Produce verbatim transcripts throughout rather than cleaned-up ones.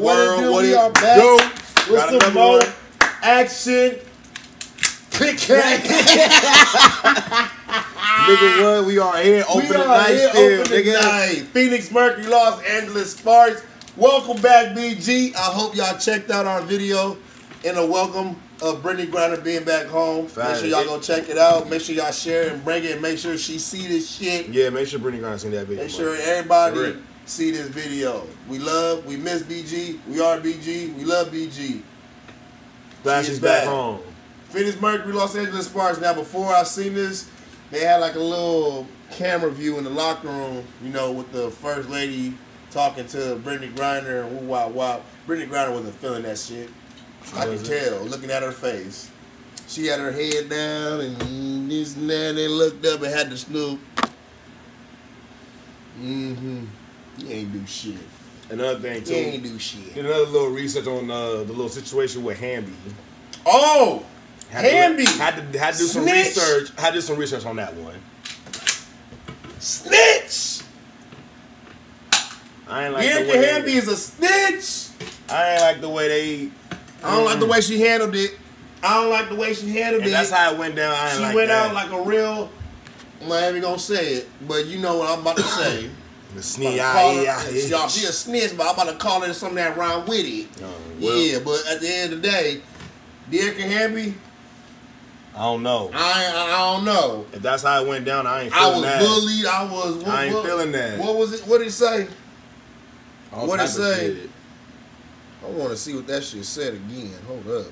world? What it do? What we it are back do? With got some more one. Action. Pick Nigga, what? We are here. Open the night still, nigga. Night. Phoenix Mercury, Los Angeles Sparks. Welcome back, B G. I hope y'all checked out our video and a welcome of Brittney Griner being back home. Fine. Make sure y'all go check it out. Make sure y'all share and bring it. And make sure she see this shit. Yeah, make sure Brittney Griner see that video. Make sure everybody see this video. We love, we miss B G. We are B G. We love B G. Glad she's back home. Phoenix Mercury, Los Angeles Sparks. Now, before I seen this, they had like a little camera view in the locker room, you know, with the first lady talking to Brittney Griner and woo wow wow. Brittney Griner wasn't feeling that shit. She I can tell, looking at her face. She had her head down and this and that, and they looked up and had the snoop. Mm-hmm. You ain't do shit. Another thing, too. You ain't do shit. Another little research on uh, the little situation with Hamby. Oh! Had Hamby! To, had to, had to do some research. Had to do some research on that one. Snitch! I ain't like yeah, the way Hamby is a snitch! I ain't like the way they... I don't mm. like the way she handled it. I don't like the way she handled and it. That's how it went down. I ain't she like went that. out like a real. I ain't gonna say it, but you know what I'm about to say. The snitch. Y'all, she a snitch, but I'm about to call her something that rhyme with it. Oh, well. Yeah, but at the end of the day, De'Erica Hamby. I don't know. I I don't know. If that's how it went down, I ain't feeling that. I was that. bullied. I was. What, I ain't what, feeling that. What was it? What did it say? All what did it say? Shit. I want to see what that shit said again. Hold up.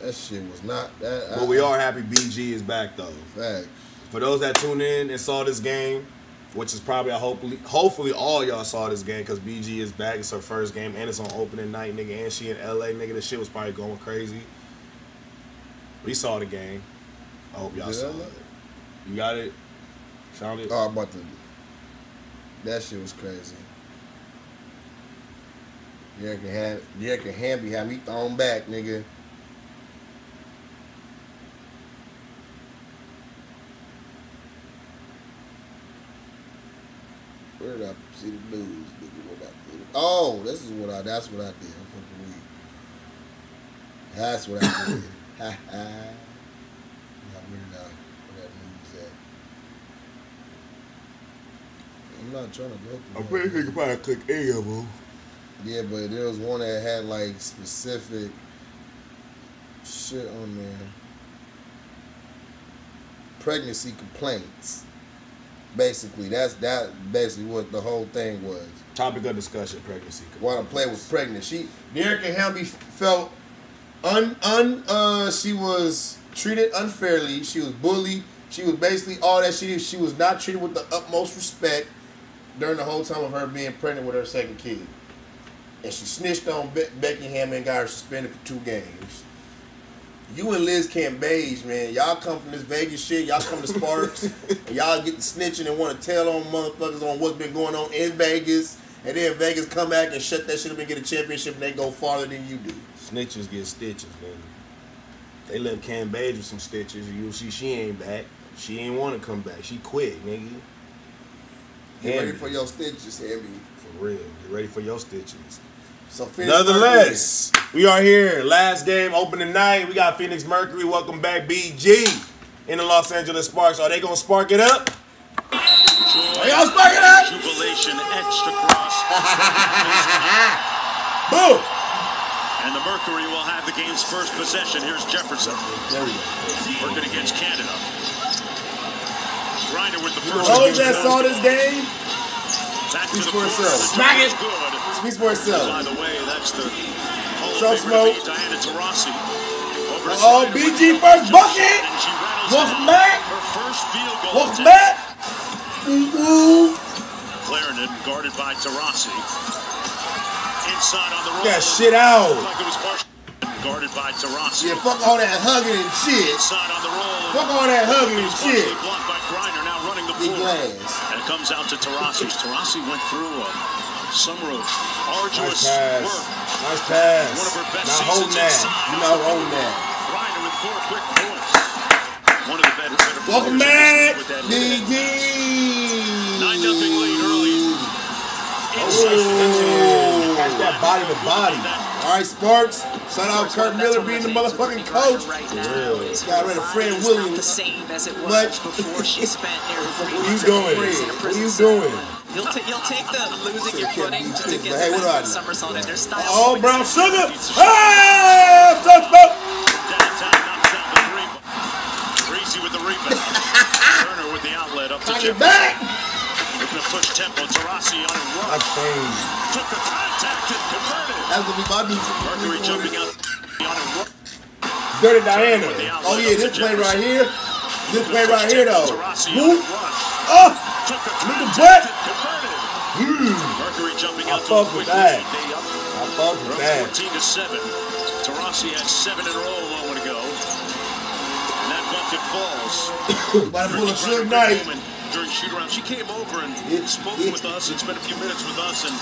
That shit was not that. But I, we are happy B G is back, though. Facts. For those that tuned in and saw this game, which is probably, hopefully, hopefully all y'all saw this game because B G is back. It's her first game, and it's on opening night, nigga. And she in L A, nigga. This shit was probably going crazy. We saw the game. I hope y'all saw it. You got it? Found it? Oh, I'm about to. That shit was crazy. De'Erica Hamby had me thrown back, nigga. Where did I see the news, nigga? Oh, this is what I. That's what I did. I'm fucking weak. That's what I did. Ha ha. Where did I? Where that news at? I'm not trying to go through. I'm pretty sure you can probably click any of them. Yeah, but there was one that had like specific shit on there. Pregnancy complaints. Basically, that's that. Basically, what the whole thing was. Topic of discussion: pregnancy. While the player was pregnant, she De'Erica Hamby felt un un. Uh, she was treated unfairly. She was bullied. She was basically all that she did. She was not treated with the utmost respect during the whole time of her being pregnant with her second kid. And she snitched on Be Becky Hammon and got her suspended for two games. You and Liz Cambage, man, y'all come from this Vegas shit. Y'all come to Sparks. And y'all get the snitching and want to tell on motherfuckers on what's been going on in Vegas. And then Vegas come back and shut that shit up and get a championship, and they go farther than you do. Snitches get stitches, man. They left Cambage with some stitches. You'll see she ain't back. She ain't want to come back. She quit, nigga. Get Hamby. ready for your stitches, Hamby. For real. Get ready for your stitches. So nonetheless, we are here. Last game, opening night. We got Phoenix Mercury. Welcome back, B G. In the Los Angeles Sparks. Are they going to spark it up? Are y'all spark it up? Jubilation extra cross. Boom. And the Mercury will have the game's first possession. Here's Jefferson. There we go. Working against Canada. Griner with the first. Those that saw this game, speaks for itself. Smack it. Speaks for itself. By the way, that's the show smoke. Diana Taurasi. Oh, B G first bucket. Welcome back. Welcome back. Clarendon guarded by Taurasi. Inside on the roll. That shit out. Guarded by Taurasi. Yeah, fuck all that hugging and shit. Inside on the roll. Fuck all that hugging and shit. Blocked by Griner, now running the floor. Comes out to Taurasi. Taurasi went through a summer of arduous nice pass. work. Nice pass. One of her best now seasons that. inside. Now holding that. Griner with four quick points. One of the better, better Welcome back, B G. Nine nothing lead early. Inside. Oh. match that body to body. All right, Sparks. Shout out Kurt Miller being the motherfucking coach. Really? Got rid of Fred Williams. Much. What are you doing? What are you doing? You'll, you'll take the losing your footing just to get hey, the back somersault in their style. Oh, brown sugar! Hey! Touchdown! Greasy with the rebound. Turner with the outlet up to Jim. Back! Looking to push tempo. Taurasi on a run. Took the contact and converted. That's going to be my Mercury jumping up on a run. Dirty Diana. Oh, yeah, this play right here. This play right here, though. Whoop! Oh! Look at that! Mercury jumping out to a quick lead. I fuck with that. fourteen to seven. Taurasi has seven in a row a moment ago. And that bucket falls. By a good night. During shoot-around, she came over and it, spoke it, with us and spent a few minutes with us and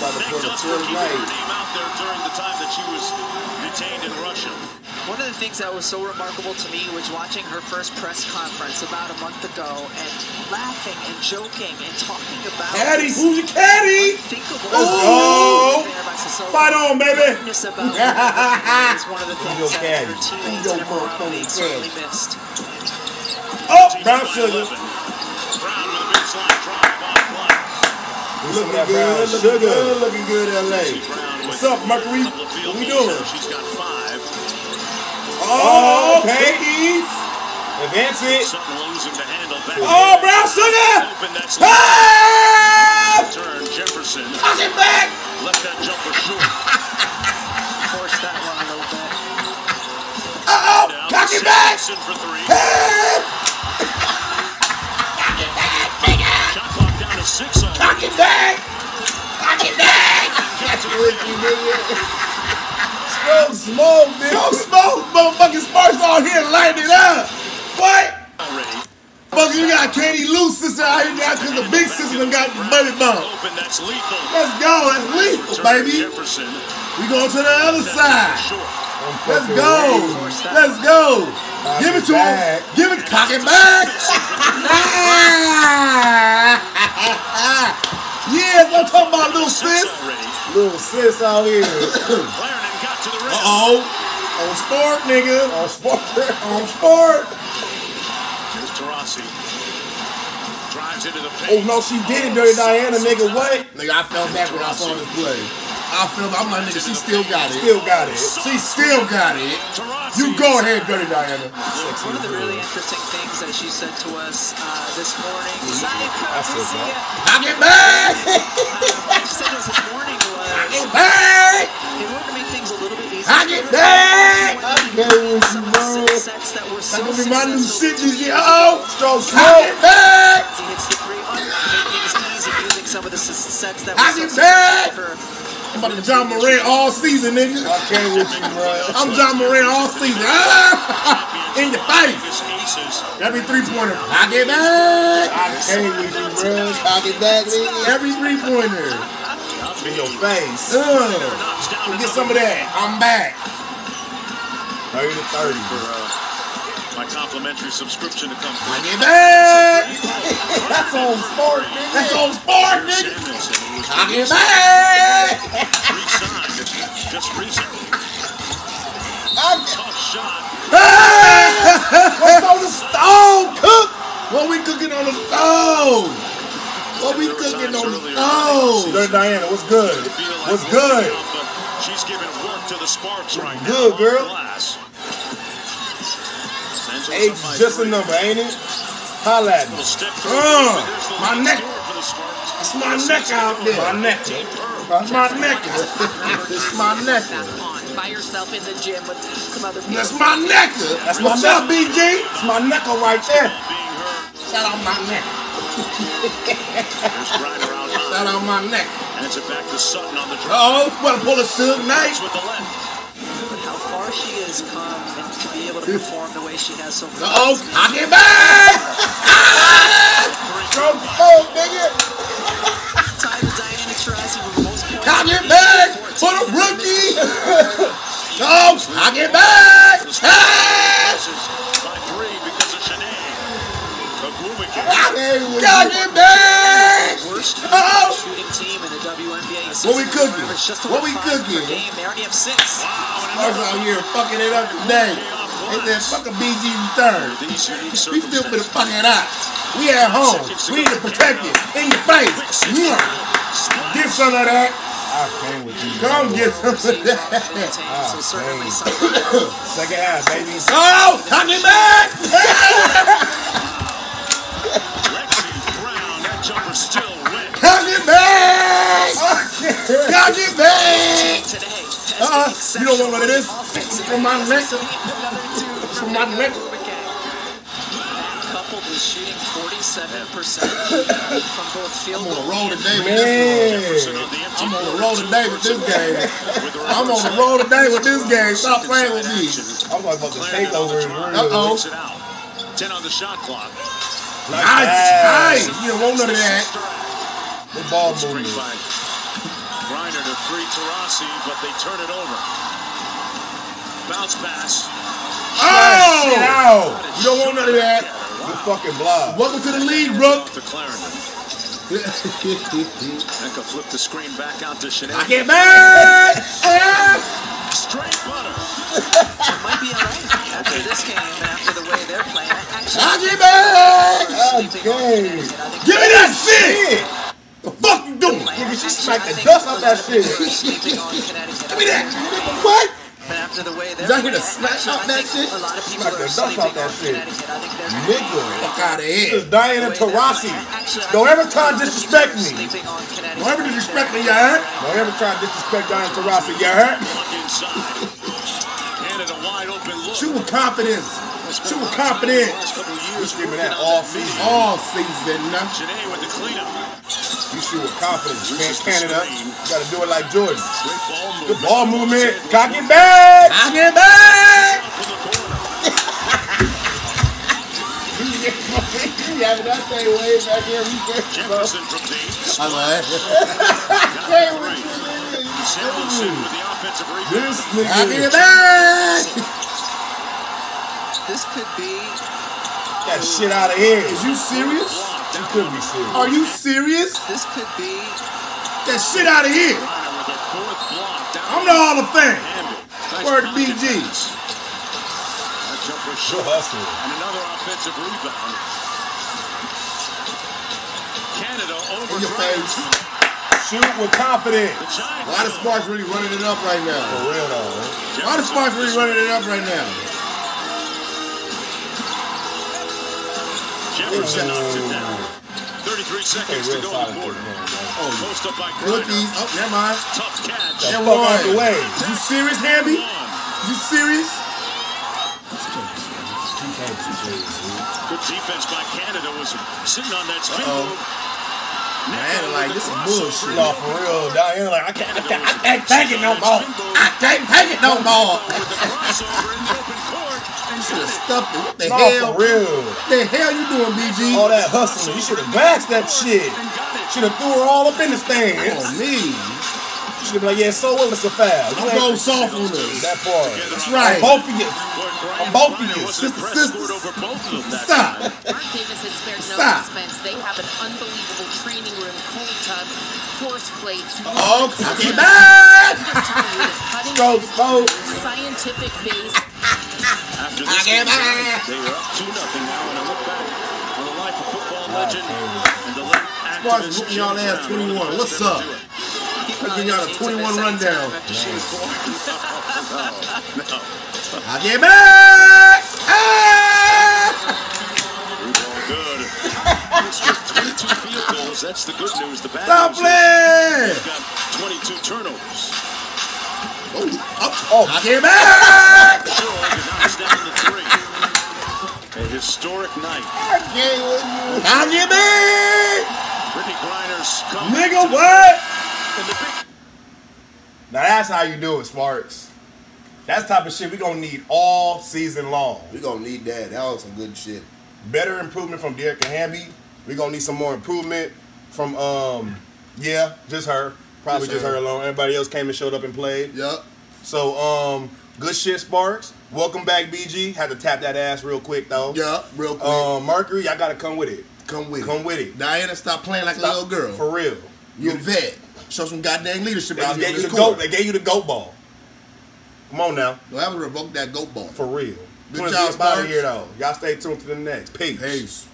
thanked us for keeping her name out there during the time that she was detained in Russia. One of the things that was so remarkable to me was watching her first press conference about a month ago and laughing and joking and talking about Caddy, who's your caddy? Oh, fight on, baby! It's one of the things that her teammates and her colleagues certainly missed. Oh, brown sugar! Brown with a big slide drive on block. Looking good, looking good, looking good, L A. What's up, Mercury? What we doing? She's got five. Oh, Peggy! Advance it. Oh, brown sugar! Ah! Turn Jefferson. Push it back! Left that jumper short. Force that one a little bit. Uh-oh! Cock it back! Hey! Cock it back, nigga! Shot clock down to six on. Cock it back! Cock it back! That's what you do. Don't smoke, man. Don't smoke, motherfucking Sparks out here lighting it up. What? Already. Fuck, you got Katie Lou's sister out here now because the big sister done got money bump. Let's go, that's lethal, baby. We going to the other side. Let's go. Let's go. Give it to him. Give it, cock it back. Yeah, I'm talking about little sis. Little sis out here. Uh-oh. On Spark, nigga. On Spark. On Spark. Here's Taurasi. Drives into the paint. Oh, no, she did it, Dirty Diana, nigga. What? Nigga, I fell back when I saw this play. I fell back. I'm like, nigga, she still got it. Still got it. She still got it. You go ahead, Dirty Diana. One of the really interesting things that she said to us uh, this morning. I said that. Knock it back! What she said this morning was... Knock it back! In order to make things a little bit easier... Knock it back! Okay, some of the sets that were so successful... Knock it back! It's the great art of making things easy using some of the sets that were so successful... I'm about to John Moran all season, nigga. I can't with you, bro. I'm John Moran all season. In your face. Every three-pointer. I get back. I can't with you, bro. I get back, nigga. Every three-pointer. In your face. Uh, get some of that. I'm back. thirty to thirty, bro. My complimentary subscription to come through. I get back! That's on Spark, nigga. That's on Spark, nigga. I get back! Resigned. Just recently. Tough shot. What's on the stove, cook? What we cooking on the stove? What we cooking on the stove? Dirty Diana, what's good? What's good? She's giving work to the Sparks right now. Good, girl. Age is just a number, ain't it? Holla at me. Uh, my neck. It's my neck out there. My neck. That's my neck. It's my neck. By yourself in the gym with some other people. That's my neck. That's my neck, B G. It's my neck right there. Shout out my neck. Shout out my neck. And it's back to Sutton on the drive. Uh-oh, better pull a Suge Knight. How far she has come and to be able to perform the way she has so far. Uh oh, cock it back! Go home, nigga! Tied to Diana Taurasi with most points. Cock it back for the rookie! Oh, cock it back! By three because of Sinead. Cock it back! first oh. shooting team in the W N B A. What we cooking? What we cooking? They already have six. Wow, Sparks out here fucking it up today. And then fucking B Z return. We still for the fucking out. We at home. We need to protect it. In your face. Yeah. Get some of that. I came with you. Come get some of that. So certainly something. Second half, baby. Oh, coming back. Jumper still wins. Count back! Count it back! Uh-uh. You don't know what it is? It's from my neck. It's from my neck. That coupled with shooting forty-seven percent from both field goals. I'm on a roll today with this game. I'm on a roll today with this game. I'm on a roll today with this game. Stop playing with me. I'm about to take over. Uh-oh. ten on the shot clock. Like nice, nice. You don't want none of that. The ball movement. Griner to three, Taurasi, but they turn it over. Bounce pass. Oh! Ow. You don't want none of that. You fucking blob. Welcome to the league, Brooke. To Clarendon. Becca flipped the screen back out to Chanel. I get mad! Straight butter. It might be all right after this game, after the way they're playing. How'd you okay. Give me that shit! The fuck you doing? Nigga, she smacked the dust off that shit. Give me that! What? Did I hear the smack off that shit? Smack the dust off that shit. Nigga, fuck out of here. This is Diana Taurasi. Don't ever try to disrespect me. Don't ever disrespect me, you heard? Don't ever try to disrespect Diana Taurasi, you heard? Shoot with confidence. She was confident. You screaming that all season. All season. Janae with the cleanup. You shoot with confidence. You can't can it up. You got to do it like Jordan. Good ball movement. Cock it back. Cock it back. Yeah, but that thing way back here. Jefferson from deep. I love it. Cock it back. This could be... Get that shit out of here. Is you serious? You could be serious. Are you serious? This could be... Get that shit out of here. I'm the Hall of Fame. Word to B G. Sure hustle. And another offensive rebound. Canada over your face. Shoot with confidence. A lot of Sparks really running it up right now. For real though. A lot of Sparks really running it up right now. Jefferson knocks it down. thirty-three seconds to go in the quarter. Oh, post up by Griner. Rookies. Oh, never mind. Tough catch. That fuck out the way. You serious, Hamby? You serious? Good defense by Canada was sitting on that spin move. Diana like, this is bullshit. No, for real. Diana like, I can't, I can't, I can't take it no more. I can't take it no more. You should have stuffed it. What the no, hell? For real. What the hell you doing, B G? All that hustling. You should have bashed that shit. Should have threw her all up in the stands. Come on me. You should have been like, yeah, so what? It's a foul. Don't go soft on us. That part. That's right. On both of you. On both of you. Sister, sister. Stop. Mark Davis has spared no expense. They have an unbelievable training room, cold tub, force plates. Oh, okay, man. Go, go. Scientific based. After this game, they were up two nothing now, and I look back on the life of football legend and the late activist Jim Brown. Sparks whooping y'all ass twenty-one. What's up? I'm giving y'all a twenty-one rundown. I get back! Good. It's just twenty-two field goals. That's the good news. The bad news. Stop playing! He's got twenty-two turnovers. Oh, up, oh, knock him back! A historic night. Knock him back! Brittney Griner's coming. Nigga, what? Now that's how you do it, Sparks. That's the type of shit we gonna need all season long. We gonna need that. That was some good shit. Better improvement from Derek and Hamby. We gonna need some more improvement from, um, yeah, just her. Probably just her alone. Everybody else came and showed up and played. Yep. So, um, good shit, Sparks. Welcome back, B G. Had to tap that ass real quick, though. Yeah, real quick. Um, Mercury, I got to come with it. Come with it. Come with it. Diana, stop playing like stop. a little girl. For real. You're a vet. Show some goddamn leadership out here. They gave you the goat ball. Come on now. Don't ever revoke that goat ball. For real. Good job, Sparks. Y'all stay tuned to the next. Peace. Peace.